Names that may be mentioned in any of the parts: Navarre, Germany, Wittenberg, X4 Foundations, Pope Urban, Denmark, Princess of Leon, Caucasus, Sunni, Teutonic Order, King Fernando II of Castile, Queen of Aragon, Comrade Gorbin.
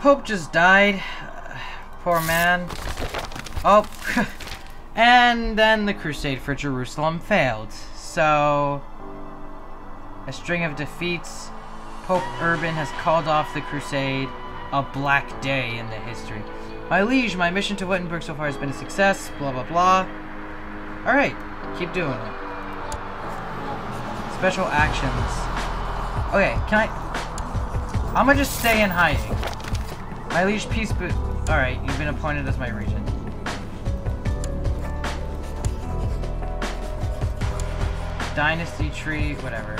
Pope just died. Poor man. Oh. And then the crusade for Jerusalem failed. So, a string of defeats. Pope Urban has called off the crusade. A black day in the history. My liege, my mission to Wittenberg so far has been a success. Blah, blah, blah. Alright. Keep doing it. Special actions. Okay, can I... I'm gonna just stay in hiding. My liege, peace be... Alright, you've been appointed as my regent. Dynasty tree, whatever.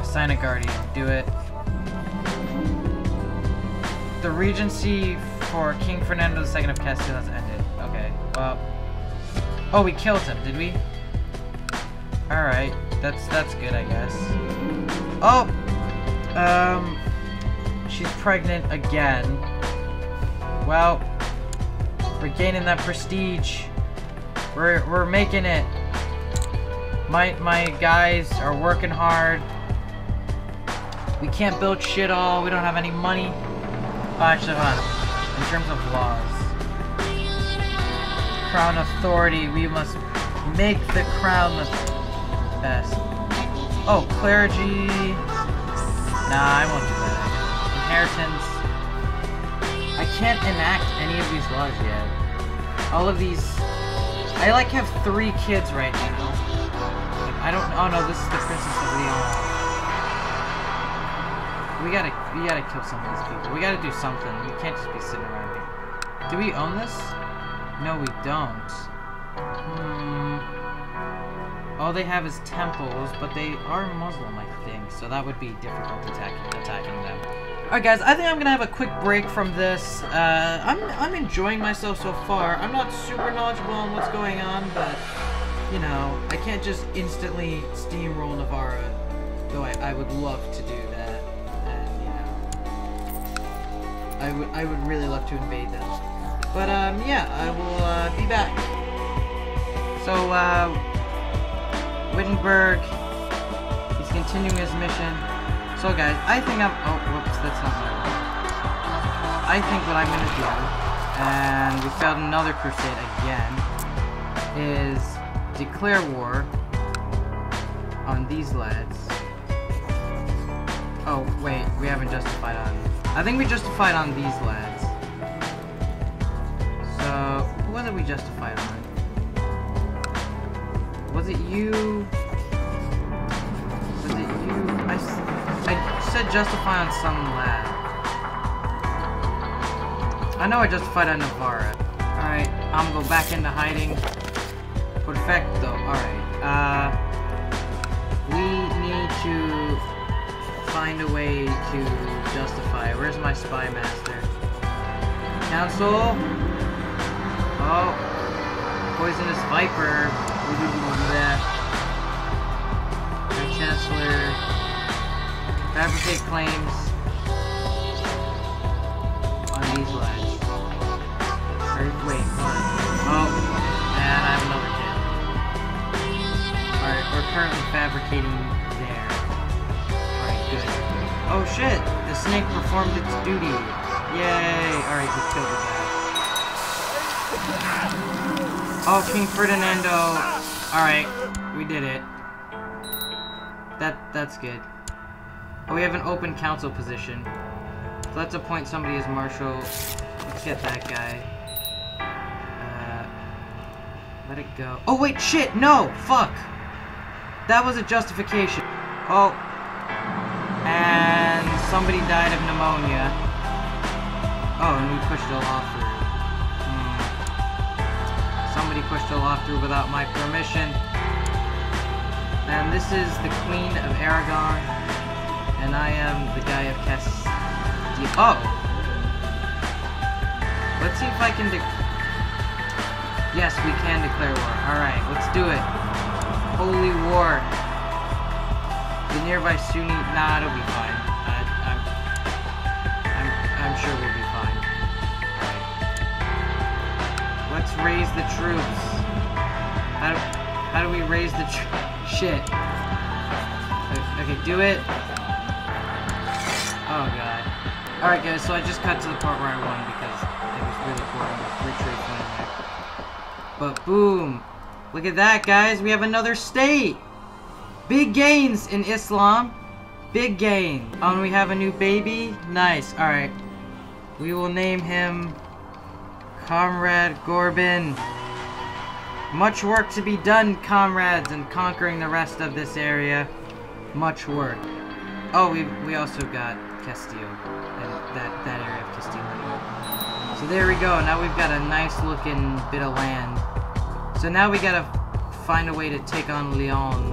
Assign a guardian, do it. The regency for King Fernando II of Castile has ended. Okay, well... Oh, we killed him, did we? Alright, that's good, I guess. Oh! She's pregnant again. Well, we're gaining that prestige. We're making it. My guys are working hard. We can't build shit all, we don't have any money. Actually, in terms of laws. Crown authority, we must make the crown the best. Oh, clergy. Nah, I won't do that. Inheritance. I can't enact any of these laws yet. All of these. I like have 3 kids right now. I don't. Oh no, this is the Princess of Leon. We gotta kill some of these people. We gotta do something. We can't just be sitting around here. Do we own this? No, we don't. All they have is temples, but they are Muslim, I think, so that would be difficult attacking them. Alright guys, I think I'm gonna have a quick break from this. I'm enjoying myself so far. I'm not super knowledgeable on what's going on, but, you know, I can't just instantly steamroll Navarre, though I would love to do that. And, you know, I would really love to invade them. But, yeah, I will, be back. So, Wittenberg, he's continuing his mission. So guys, I think I'm, oh, whoops, that's not what I want. I think what I'm gonna do, and we failed another crusade again, is declare war on these lads. Oh, wait, we haven't justified on, I think we justified on these lads. So, what did we justify on? Was it you? Was it you? I said justify on some lad. I know I justified on Navarre. Alright, I'm gonna go back into hiding. Perfecto, alright. We need to find a way to justify. Where's my spy master? Council? Oh. Poisonous viper. Our chancellor fabricate claims on these lines. Or wait, oh, and I have another kid. Alright, we're currently fabricating there. Alright, good. Oh shit! The snake performed its duty. Yay! Alright, we killed the guy. Oh, King Fernando. Alright, we did it. That's good. Oh, we have an open council position. So let's appoint somebody as marshal. Let's get that guy. Let it go. Oh, wait, shit, no! Fuck! That was a justification. Oh. And somebody died of pneumonia. Oh, and we pushed it all through. Somebody pushed a law through without my permission. And this is the Queen of Aragon. And I am the guy of Castile. Oh! Let's see if I can yes, we can declare war. Alright, let's do it. Holy war. The nearby Sunni... Nah, it'll be fine. I'm sure we'll be fine. Let's raise the troops. How do we raise the shit? Okay, do it. Oh god. Alright guys, so I just cut to the part where I won because it was really boring with retreat. But boom! Look at that guys, we have another state! Big gains in Islam! Big gain! Oh, and we have a new baby? Nice, alright. We will name him Comrade Gorbin. Much work to be done, comrades, in conquering the rest of this area. Much work. Oh, we also got Castile, and that area of Castile. So there we go, now we've got a nice looking bit of land. So now we gotta find a way to take on Leon.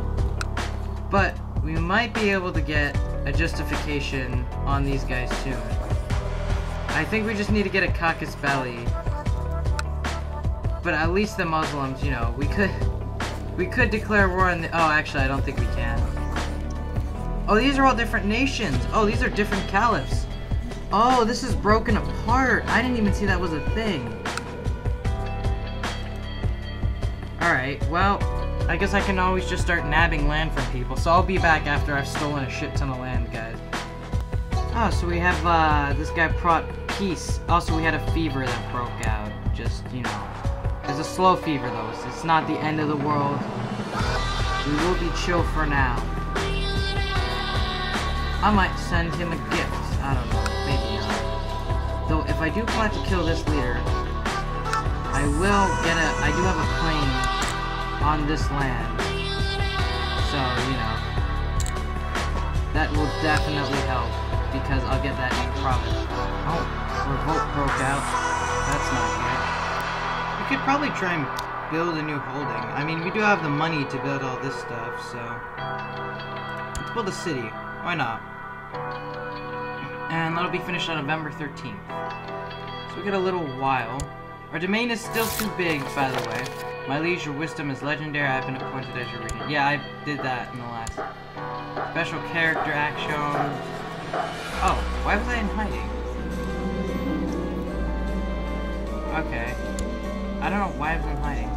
But we might be able to get a justification on these guys soon. I think we just need to get a Caucasus Valley. But at least the Muslims, you know, we could declare war on the... Oh, actually, I don't think we can. Oh, these are all different nations. Oh, these are different caliphs. Oh, this is broken apart. I didn't even see that was a thing. Alright, well, I guess I can always just start nabbing land from people. So I'll be back after I've stolen a shit ton of land, guys. Oh, so we have, this guy brought peace. Also, we had a fever that broke out. Just, you know... It's a slow fever though, so it's not the end of the world. We will be chill for now. I might send him a gift. I don't know, maybe not. Though if I do plan to kill this leader, I do have a claim on this land. So, you know, that will definitely help because I'll get that new province. Oh, revolt broke out. That's not good. We could probably try and build a new holding. I mean, we do have the money to build all this stuff, so... Let's build a city. Why not? And that'll be finished on November 13th. So we got a little while. Our domain is still too big, by the way. My liege, your wisdom is legendary. I've been appointed as your regent. Yeah, I did that in the last... Special character action. Oh, why was I in hiding? Okay. I don't know why I've been hiding.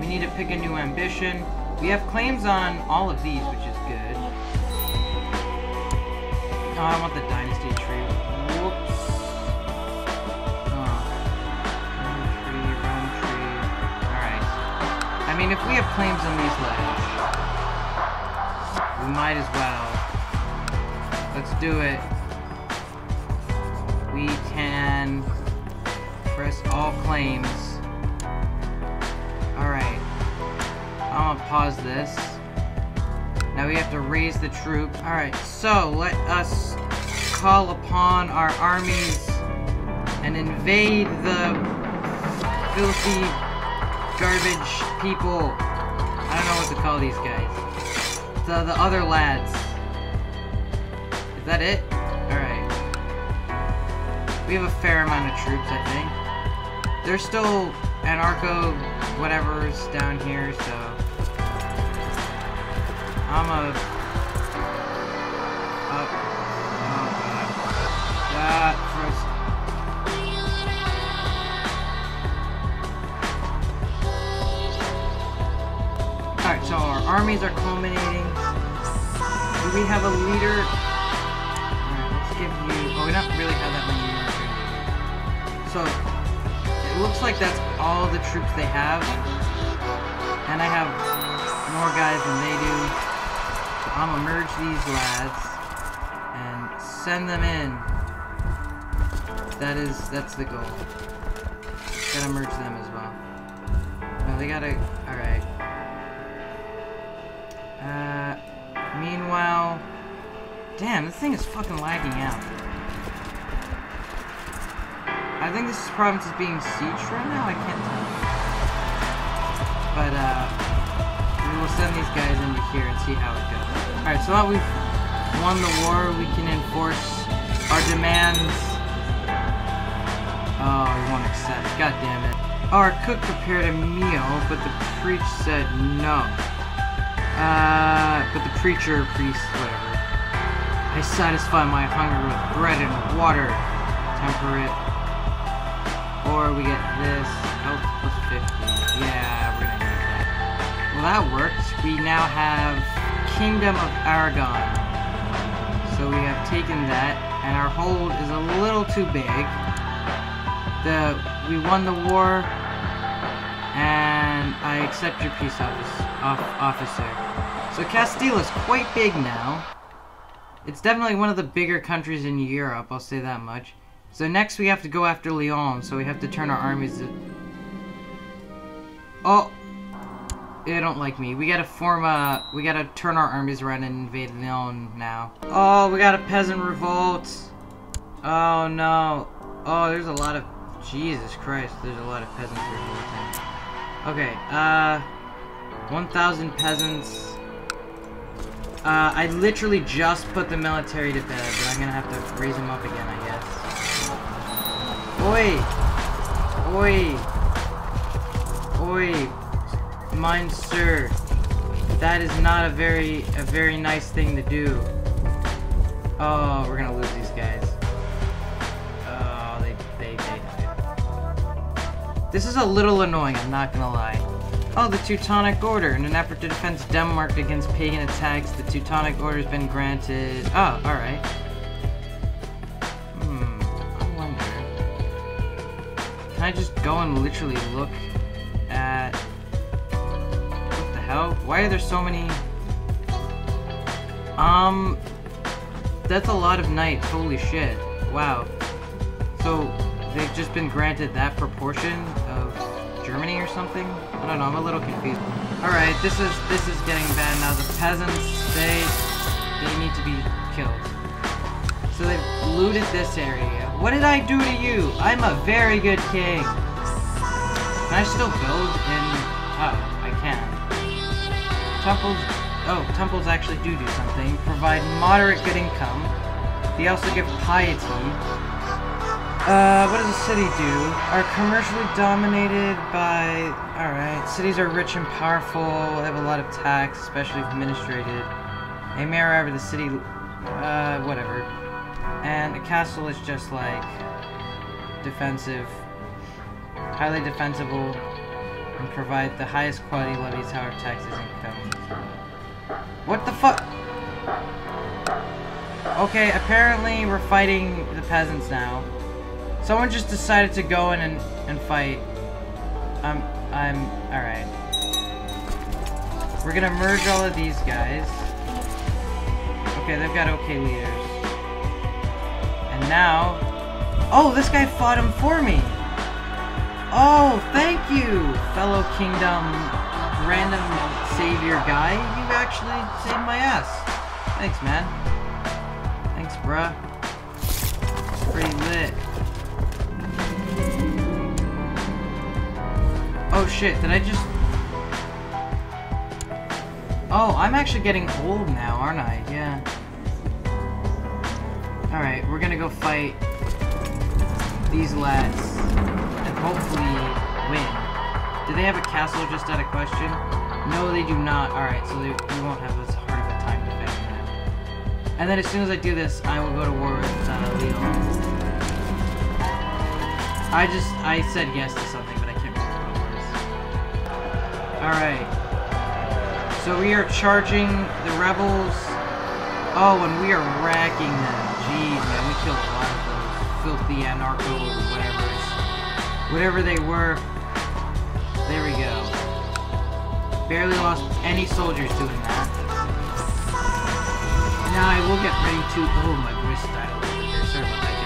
We need to pick a new ambition. We have claims on all of these, which is good. Oh, I want the dynasty tree. Whoops. Round tree. Alright. I mean, if we have claims on these lands, we might as well. Let's do it. We can press all claims. Alright, I'm gonna pause this. Now we have to raise the troop. Alright, so let us call upon our armies and invade the filthy garbage people. I don't know what to call these guys. The other lads. Is that it? Alright. We have a fair amount of troops, I think. They're still anarcho whatever's down here, so I'm a up. Oh god. First. Alright, so our armies are culminating. Do we have a leader? Alright, let's give you... Oh, we don't really have that many leaders. So it looks like that's all the troops they have, and I have more guys than they do, so I'm gonna merge these lads and send them in. That's the goal. Gotta merge them as well. No, they gotta, alright. Meanwhile, damn, this thing is fucking lagging out. I think this province is being sieged right now, I can't tell. But, we will send these guys into here and see how it goes. Alright, so now we've won the war, we can enforce our demands. Oh, we won't accept. God damn it. Our cook prepared a meal, but the priest said no. But the priest, whatever. I satisfy my hunger with bread and water. Temperate. Or we get this, health plus 50, yeah, we're gonna need that. Well, that works. We now have Kingdom of Aragon. So we have taken that. and our hold is a little too big. We won the war, and I accept your peace officer. So Castile is quite big now. It's definitely one of the bigger countries in Europe, I'll say that much. So next we have to go after Leon, so we have to turn our armies to... Oh! They don't like me. We gotta form a... We gotta turn our armies around and invade Leon now. Oh, we got a peasant revolt! Oh no. Oh, there's a lot of... Jesus Christ, there's a lot of peasants revolting. Okay, 1,000 peasants... I literally just put the military to bed, but I'm gonna have to raise them up again, I guess. Oi! Oi! Oi! Mine, sir. That is not a very nice thing to do. Oh, we're gonna lose these guys. Oh, they died. This is a little annoying, I'm not gonna lie. Oh, the Teutonic Order. In an effort to defend Denmark against pagan attacks, the Teutonic Order has been granted... Oh, alright. I wonder... Can I just go and literally look at... What the hell? Why are there so many... That's a lot of knights. Holy shit. Wow. So, they've just been granted that proportion of... Germany or something? I don't know, I'm a little confused. Alright, this is getting bad now. The peasants, they need to be killed. So they've looted this area. What did I do to you? I'm a very good king. Can I still build in... Oh, I can. Temples... Oh, temples actually do something. Provide moderate good income. They also give piety. What does a city do? Are commercially dominated by... Alright, cities are rich and powerful, have a lot of tax, especially if administrated. A mayor over the city... whatever. And a castle is just like... defensive. Highly defensible, and provide the highest quality levies, however taxes income. What the fuck? Okay, apparently we're fighting the peasants now. Someone just decided to go in and fight. Alright. We're gonna merge all of these guys. Okay, they've got okay leaders. And now... Oh, this guy fought him for me! Oh, thank you, fellow kingdom random savior guy. You actually saved my ass. Thanks, man. Thanks, bruh. It's pretty lit. Oh shit, did I just... Oh, I'm actually getting old now, aren't I? Yeah. Alright, we're gonna go fight these lads and hopefully win. Do they have a castle just out of question? No, they do not. Alright, so we won't have as hard of a time defending them. And then as soon as I do this, I will go to war with Leon. I said yes to something, but I can't remember what it was. Alright. So we are charging the rebels. Oh, and we are racking them. Jeez, man, we killed a lot of those filthy anarcho whatevers. Whatever they were. There we go. Barely lost any soldiers doing that. Now I will get ready to... Oh, my wrist died.